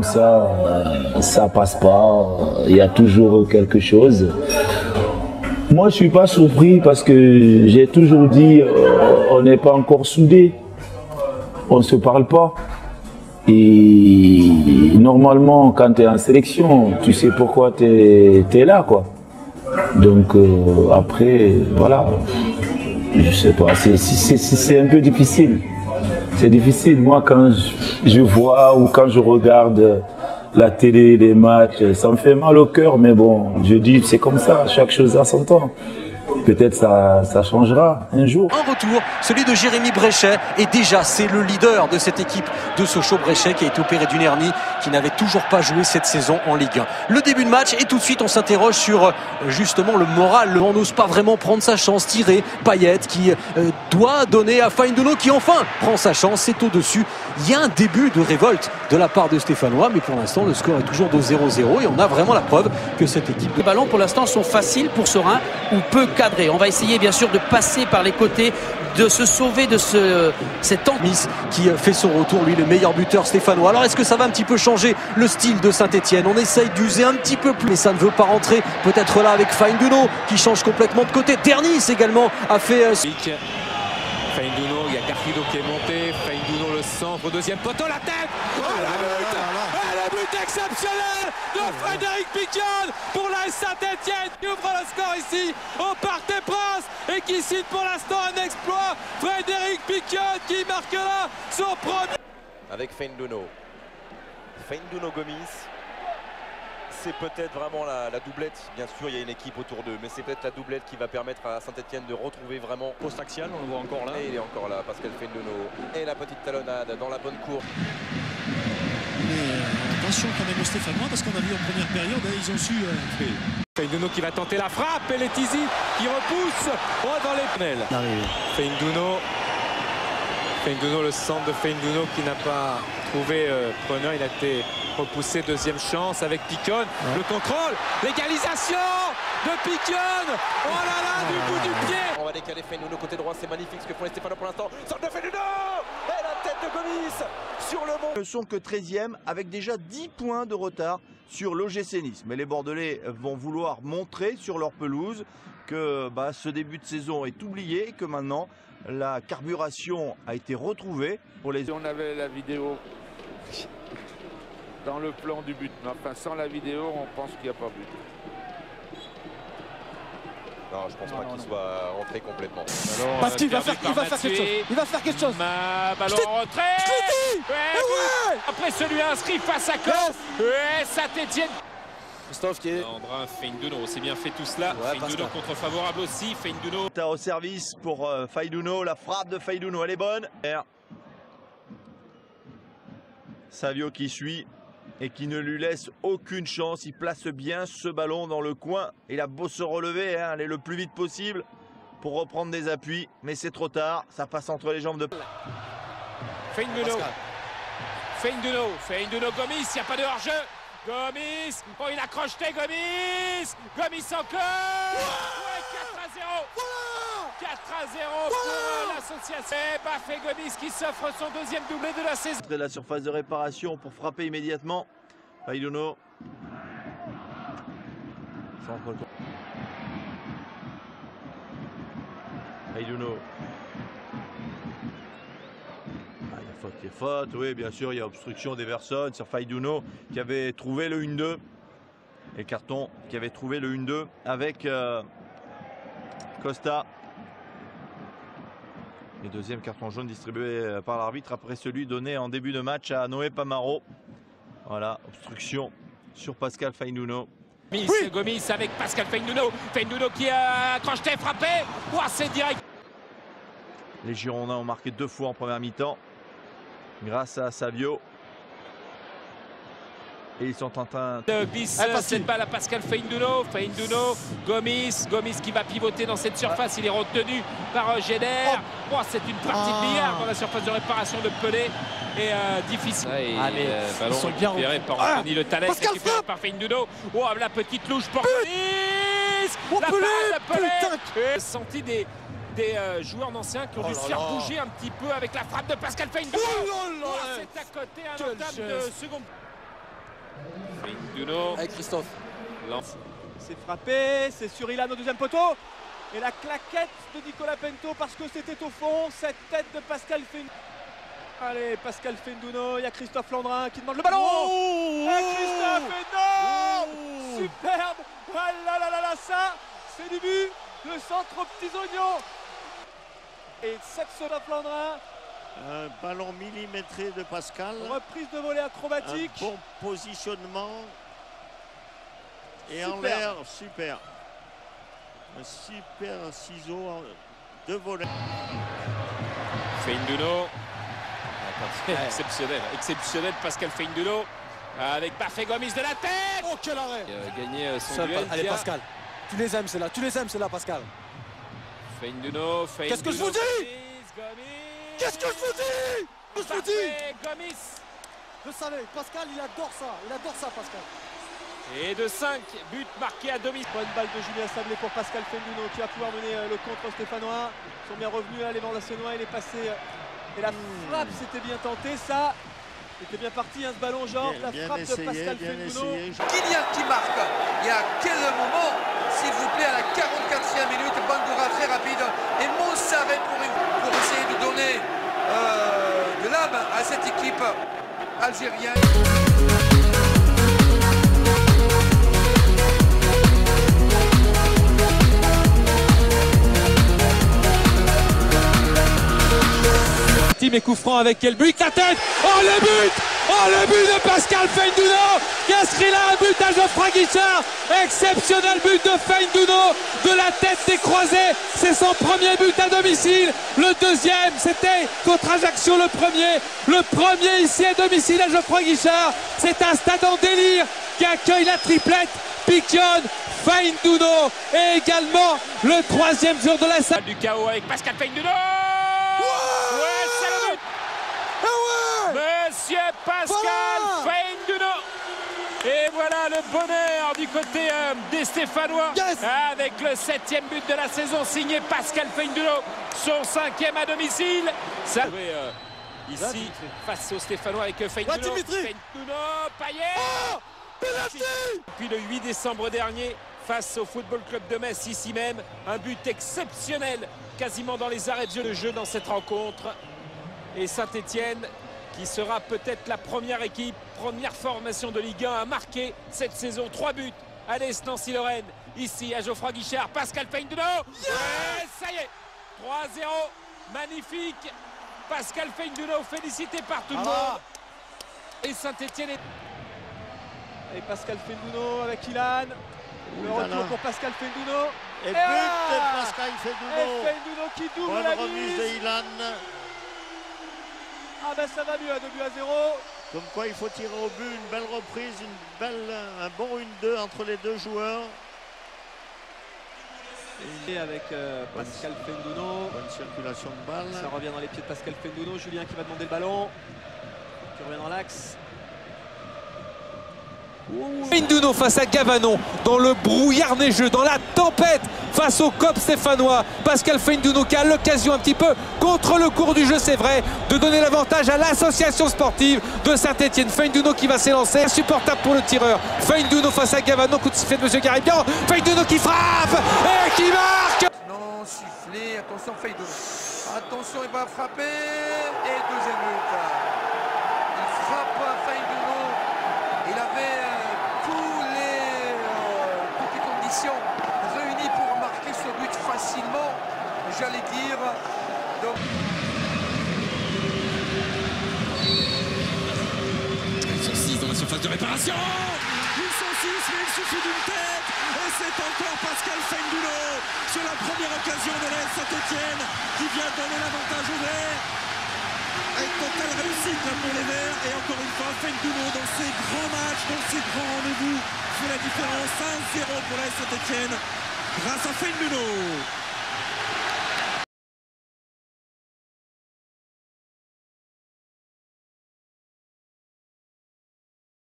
comme ça, ça passe pas, il y a toujours quelque chose. Moi je suis pas surpris parce que j'ai toujours dit on n'est pas encore soudés, on se parle pas. Et normalement quand tu es en sélection, tu sais pourquoi tu es là quoi. Donc après voilà, je sais pas, c'est un peu difficile. C'est difficile, moi quand je vois ou quand je regarde la télé, les matchs, ça me fait mal au cœur, mais bon, je dis c'est comme ça, chaque chose à son temps. Peut-être ça changera un jour. Un retour, celui de Jérémy Bréchet, et déjà c'est le leader de cette équipe de Sochaux-Bréchet qui a été opéré d'une hernie, qui n'avait toujours pas joué cette saison en Ligue 1. Le début de match, et tout de suite on s'interroge sur justement le moral. On n'ose pas vraiment prendre sa chance, tirer Payette qui doit donner à Feindouno qui enfin prend sa chance, c'est au-dessus. Il y a un début de révolte de la part de Stéphanois, mais pour l'instant le score est toujours de 0-0 et on a vraiment la preuve que cette équipe... Les ballons pour l'instant sont faciles pour Serein ou peu cadré. On va essayer bien sûr de passer par les côtés, de se sauver de cet Gomis qui fait son retour, lui le meilleur buteur stéphanois. Alors est-ce que ça va un petit peu changer le style de Saint-Etienne? On essaye d'user un petit peu plus, mais ça ne veut pas rentrer. Peut-être là avec Feindouno qui change complètement de côté. Ternis également a fait... Feindouno, il y a Gaffrido qui est monté. Feindouno le centre, deuxième poteau, la tête. Oh la but, le but exceptionnel de Frédéric Picard pour la Saint-Etienne qui ouvre le score ici au Parc des Princes et qui cite pour l'instant un exploit. Frédéric Picard qui marque là son premier. Avec Feindouno. Feindouno Gomis. C'est peut-être vraiment la doublette, bien sûr il y a une équipe autour d'eux, mais c'est peut-être la doublette qui va permettre à Saint-Etienne de retrouver vraiment... Poste axial, on le voit encore là. Et il est encore là, Pascal Feindouno. Et la petite talonnade dans la bonne cour. Mais attention quand même aux Stéphanois, parce qu'on a vu en première période, hein, ils ont su... Feindouno qui va tenter la frappe, et Letizi qui repousse dans les pnels. Feindouno, le centre de Feindouno qui n'a pas trouvé preneur, il a été... repoussé, deuxième chance avec Piccone, ouais. Le contrôle, l'égalisation de Piccone, oh là là, du bout du pied. On va décaler Feindouno côté droit, c'est magnifique ce que font les Stéphanois pour l'instant, centre de Feindouno et la tête de Gomis sur le mont. Ils ne sont que 13e avec déjà 10 points de retard sur l'OGC Nice, mais les Bordelais vont vouloir montrer sur leur pelouse que ce début de saison est oublié et que maintenant la carburation a été retrouvée pour les... On avait la vidéo... dans le plan du but, mais enfin sans la vidéo on pense qu'il n'y a pas but. Non, je pense pas qu'il soit rentré complètement. Alors, parce qu'il va faire quelque chose. Il va faire quelque chose. Ballon en retrait. Après celui inscrit face à Koff. Ouais, Saint-Etienne. Christophe qui est... Landrin, Feindouno, c'est bien fait tout cela. Ouais, Feindouno contre favorable aussi. Feindouno. Au service pour Feindouno, la frappe de Feindouno, elle est bonne. Savio qui suit et qui ne lui laisse aucune chance, il place bien ce ballon dans le coin, il a beau se relever, hein, aller le plus vite possible pour reprendre des appuis, mais c'est trop tard, ça passe entre les jambes de... Feindouno, Gomis, il n'y a pas de hors-jeu, Gomis, oh il a crocheté Gomis, encore, ouais, 4-0 pour l'association. Bafé Gomis qui s'offre son deuxième doublé de la saison. La surface de réparation pour frapper immédiatement. Feindouno. Il y a faute qui est faute. Oui, bien sûr, il y a obstruction des personnes sur Feindouno qui avait trouvé le 1-2. Et Carton qui avait trouvé le 1-2 avec Costa. Et deuxième carton jaune distribué par l'arbitre après celui donné en début de match à Noé Pamaro. Voilà, obstruction sur Pascal Feindouno. Oui. Gomis avec Pascal Feindouno. Feindouno qui a crocheté, frappé. Ouah, c'est direct. Les Girondins ont marqué 2 fois en première mi-temps grâce à Savio. Et ils sont en train de cette balle à Pascal Feindouno. Gomis qui va pivoter dans cette surface. Il est retenu par Gédère. Oh. Oh, c'est une partie de billard dans la surface de réparation de Pelé. Et difficile. Ballon récupéré par Anthony Le Talès. Récupéré par Feindouno. Oh, la petite louche pour Gomis. La balle de Pelé. Senti des joueurs anciens qui ont dû se faire bouger un petit peu avec la frappe de Pascal Feindouno. C'est à côté un entame de seconde. Feindouno. Avec Christophe. Lance. C'est frappé, c'est sur Ilan au deuxième poteau. Et la claquette de Nicolas Pinto parce que c'était au fond. Cette tête de Pascal Feindouno. Allez, Pascal Feindouno, il y a Christophe Landrin qui demande le ballon. Oh, et Christophe, et non, oh, superbe. Ah là là là là, ça, c'est du but. Le centre aux petits oignons. Et Sepsoda Landrin. Un ballon millimétré de Pascal. Reprise de volet acrobatique. Un bon positionnement. Et super. En l'air, super. Un super ciseau de volet. Feindouno. Exceptionnel, exceptionnel Pascal Feindouno. Avec Bafé Gomis de la tête. Oh, quel arrêt. Gagné son duel. Allez, Pascal. Tu les aimes, celle-là. Tu les aimes, celle-là, Pascal. Feindouno, Feindouno. Qu'est-ce que je vous dis? Qu'est-ce que je vous dis? Je vous dis Gomis. Je savais, Pascal, il adore ça. Il adore ça, Pascal. Et de 5 buts marqués à demi. Bonne balle de Julien Sablé pour Pascal Feindouno qui va pouvoir mener le contre Stéphanois. Ils sont bien revenus là, les Landassenois. Il est passé. Et la frappe, c'était bien tenté, ça. C'était bien parti, hein, ce ballon, genre. Bien, la bien frappe essayé, de Pascal Feindouno. Kylian qui marque. Il y a quel moment, s'il vous plaît, à la 44e minute, Bandoura très rapide. Et Montsaré pour essayer de donner de l'âme à cette équipe algérienne. Et coup franc avec quel but? La tête! Oh le but! Oh le but de Pascal Feindouno! Qu'est-ce qu'il a? Un but à Geoffroy Guichard! Exceptionnel but de Feindouno! De la tête des croisés! C'est son premier but à domicile! Le deuxième, c'était contre Ajaccio le premier! Le premier ici à domicile à Geoffroy Guichard! C'est un stade en délire qui accueille la triplette! Piccone, Feindouno! Et également le troisième jour de la salle! Du chaos avec Pascal Feindouno! Monsieur Pascal Feindouno. Et voilà le bonheur du côté des Stéphanois, yes, avec le 7e but de la saison signé Pascal Feindouno, son 5e à domicile. Ça ici face aux Stéphanois avec Feindouno. Payette. Oh, depuis le 8 décembre dernier face au Football Club de Metz ici même, un but exceptionnel quasiment dans les arrêts de jeu dans cette rencontre. Et Saint-Etienne qui sera peut-être la première équipe, première formation de Ligue 1 à marquer cette saison. 3 buts à l'Est Nancy-Lorraine, ici à Geoffroy Guichard, Pascal Feindouno. Yes, ça y est, 3-0, magnifique. Pascal Feindouno félicité par tout le monde. Et Saint-Etienne est... Et Pascal Feindouno avec Ilan. Le retour pour Pascal Feindouno. Et but de Pascal Feindouno. Et Feindouno qui double la remise de Ilan. Ah ben ça va mieux, 2-0. Comme quoi il faut tirer au but, une belle reprise, un bon 1-2 entre les deux joueurs. Et avec Pascal Feindouno. Bonne circulation de balle. Ça revient dans les pieds de Pascal Feindouno. Julien qui va demander le ballon. Qui revient dans l'axe. Feindouno face à Gavanon, dans le brouillard neigeux, dans la tempête face au COP stéphanois. Pascal Feindouno qui a l'occasion un petit peu contre le cours du jeu, c'est vrai, de donner l'avantage à l'association sportive de Saint-Etienne. Feindouno qui va s'élancer, insupportable pour le tireur. Feindouno face à Gavanon, coup de sifflet de M. Garibian. Feindouno qui frappe et qui marque. Non sifflet, attention Feindouno. Attention, il va frapper et deuxième but. Il frappe Feindouno. Il avait toutes les conditions réunies pour marquer ce but facilement, j'allais dire. Donc... Ils sont 6 dans la surface de réparation. Ils sont 6, mais il suffit d'une tête. Et c'est encore Pascal Feindouno sur la première occasion de l'AS Saint-Etienne qui vient donner l'avantage ouvert. Avec totale réussite pour les Verts et encore une fois Feindouno dans ses grands matchs, dans ses grands rendez-vous fait la différence. 1-0 pour la Saint-Etienne grâce à Feindouno.